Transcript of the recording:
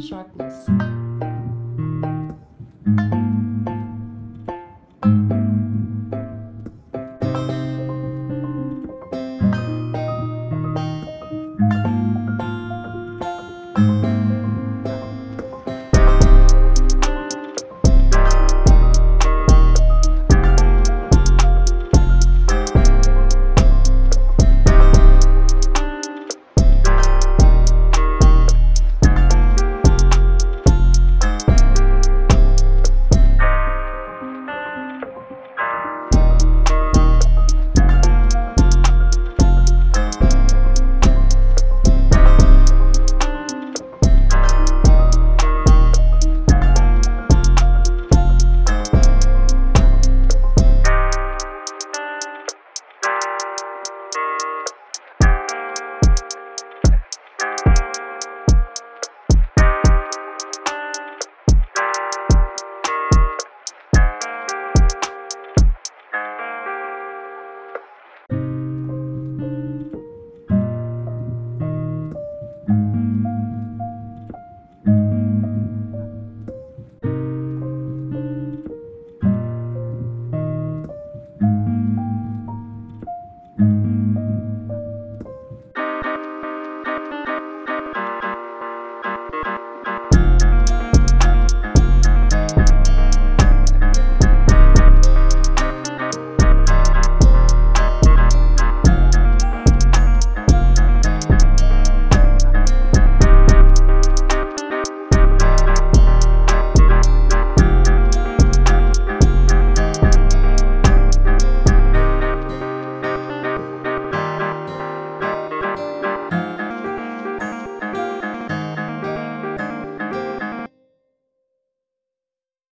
sharpness.